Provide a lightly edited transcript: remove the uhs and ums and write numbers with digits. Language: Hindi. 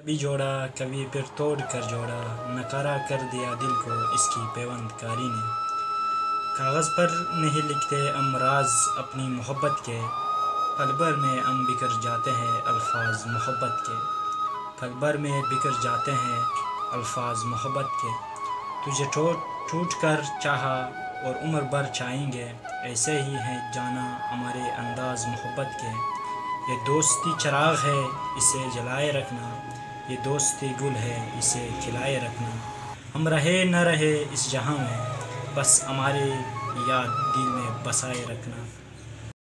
कभी जोड़ा कभी फिर तोड़ कर जोड़ा, नकारा कर दिया दिल को इसकी पैवंदकारी ने। कागज़ पर नहीं लिखते अमराज अपनी मोहब्बत के, पलबर में हम बिखर जाते हैं अल्फाज मोहब्बत के, पलबर में बिखर जाते हैं अल्फाज मोहब्बत के। तुझे टूट कर चाहा और उम्र भर चाहेंगे, ऐसे ही है जाना हमारे अंदाज़ मोहब्बत के। ये दोस्ती चिराग है इसे जलाए रखना, ये दोस्ती गुल है इसे खिलाए रखना। हम रहे न रहे इस जहां में, बस हमारे याद दिल में बसाए रखना।